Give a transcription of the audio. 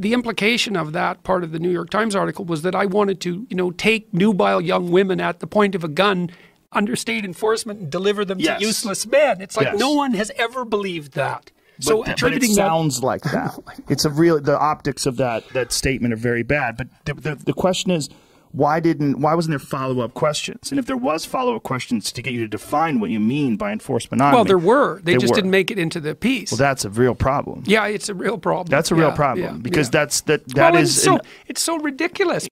The implication of that part of the New York Times article was that I wanted to, take nubile young women at the point of a gun under state enforcement and deliver them to useless men. It's like no one has ever believed that. So attributing it sounds like that. It's a real. The optics of that statement are very bad. But the question is, why wasn't there follow-up questions? And if there was follow-up questions to get you to define what you mean by enforced monogamy. Well, there were. They just didn't make it into the piece. Well, that's a real problem. Yeah, it's a real problem. That's a real problem because that's that. Well, is it's so ridiculous.